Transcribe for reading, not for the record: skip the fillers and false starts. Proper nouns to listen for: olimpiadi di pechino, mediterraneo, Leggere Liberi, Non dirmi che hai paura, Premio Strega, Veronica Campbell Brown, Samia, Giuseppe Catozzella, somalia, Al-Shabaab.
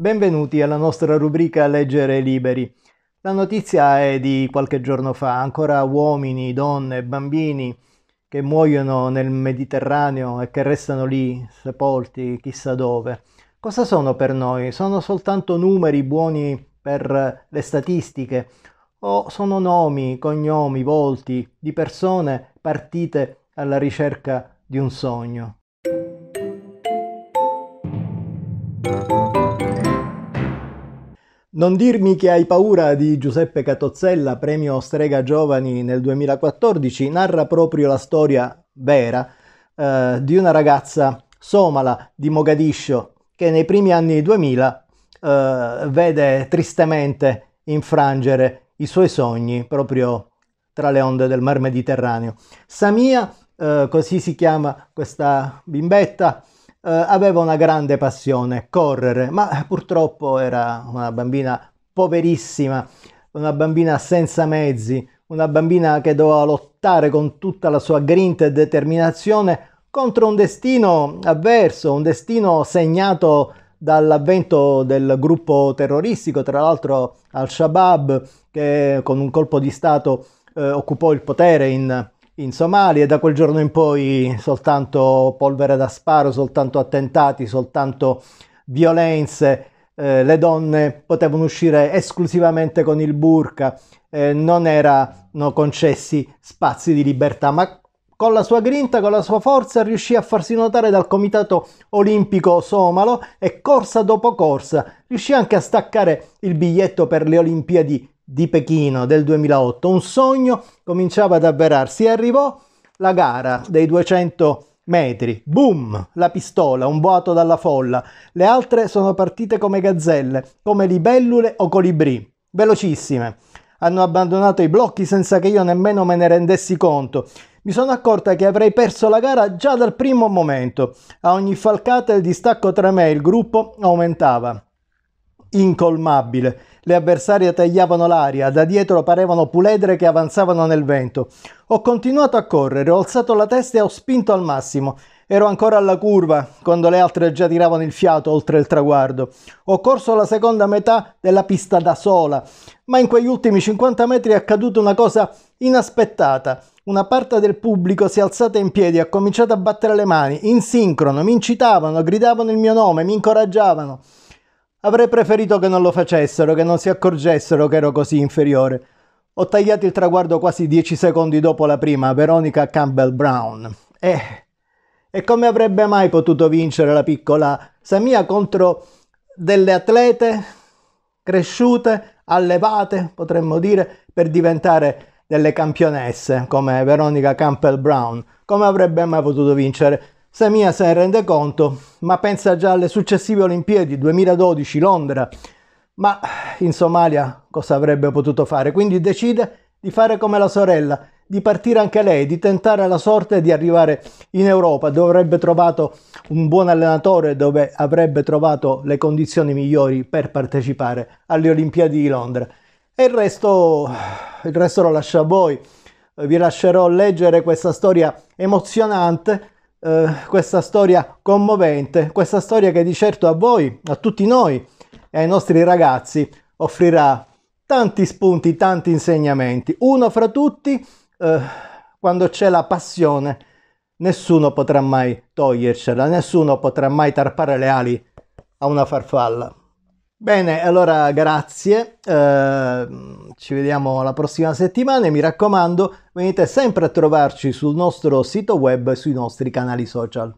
Benvenuti alla nostra rubrica Leggere Liberi. La notizia è di qualche giorno fa, ancora uomini, donne, bambini che muoiono nel Mediterraneo e che restano lì, sepolti, chissà dove. Cosa sono per noi? Sono soltanto numeri buoni per le statistiche o sono nomi, cognomi, volti di persone partite alla ricerca di un sogno? Non dirmi che hai paura di Giuseppe Catozzella, Premio Strega Giovani nel 2014, narra proprio la storia vera di una ragazza somala di Mogadiscio che nei primi anni 2000 vede tristemente infrangere i suoi sogni proprio tra le onde del Mar Mediterraneo. Samia, così si chiama questa bimbetta, aveva una grande passione, correre, ma purtroppo era una bambina poverissima, una bambina senza mezzi, una bambina che doveva lottare con tutta la sua grinta e determinazione contro un destino avverso, un destino segnato dall'avvento del gruppo terroristico, tra l'altro Al-Shabaab, che con un colpo di Stato occupò il potere in Somalia, e da quel giorno in poi soltanto polvere da sparo, soltanto attentati, soltanto violenze. Le donne potevano uscire esclusivamente con il burka, non erano concessi spazi di libertà, ma con la sua grinta, con la sua forza riuscì a farsi notare dal Comitato Olimpico Somalo e corsa dopo corsa riuscì anche a staccare il biglietto per le Olimpiadi di Pechino del 2008, un sogno cominciava ad avverarsi e arrivò la gara dei 200 metri, boom, la pistola, un boato dalla folla, le altre sono partite come gazzelle, come libellule o colibrì, velocissime, hanno abbandonato i blocchi senza che io nemmeno me ne rendessi conto, mi sono accorta che avrei perso la gara già dal primo momento, a ogni falcata il distacco tra me e il gruppo aumentava, incolmabile. Le avversarie tagliavano l'aria, da dietro parevano puledre che avanzavano nel vento. Ho continuato a correre, ho alzato la testa e ho spinto al massimo. Ero ancora alla curva, quando le altre già tiravano il fiato oltre il traguardo. Ho corso la seconda metà della pista da sola, ma in quegli ultimi 50 metri è accaduta una cosa inaspettata. Una parte del pubblico si è alzata in piedi e ha cominciato a battere le mani, in sincrono, mi incitavano, gridavano il mio nome, mi incoraggiavano. Avrei preferito che non lo facessero, che non si accorgessero che ero così inferiore. Ho tagliato il traguardo quasi 10 secondi dopo la prima, Veronica Campbell Brown. E come avrebbe mai potuto vincere la piccola Samia contro delle atlete cresciute, allevate, potremmo dire, per diventare delle campionesse, come Veronica Campbell Brown? Come avrebbe mai potuto vincere? Samia se ne rende conto, ma pensa già alle successive Olimpiadi, 2012, Londra, ma in Somalia cosa avrebbe potuto fare? Quindi decide di fare come la sorella, di partire anche lei, di tentare la sorte di arrivare in Europa, dove avrebbe trovato un buon allenatore, dove avrebbe trovato le condizioni migliori per partecipare alle Olimpiadi di Londra. E il resto lo lascio a voi, vi lascerò leggere questa storia emozionante, questa storia commovente, questa storia che di certo a voi, a tutti noi e ai nostri ragazzi offrirà tanti spunti, tanti insegnamenti. Uno fra tutti, quando c'è la passione nessuno potrà mai togliercela, nessuno potrà mai tarpare le ali a una farfalla. Bene, allora grazie, ci vediamo la prossima settimana e mi raccomando venite sempre a trovarci sul nostro sito web e sui nostri canali social.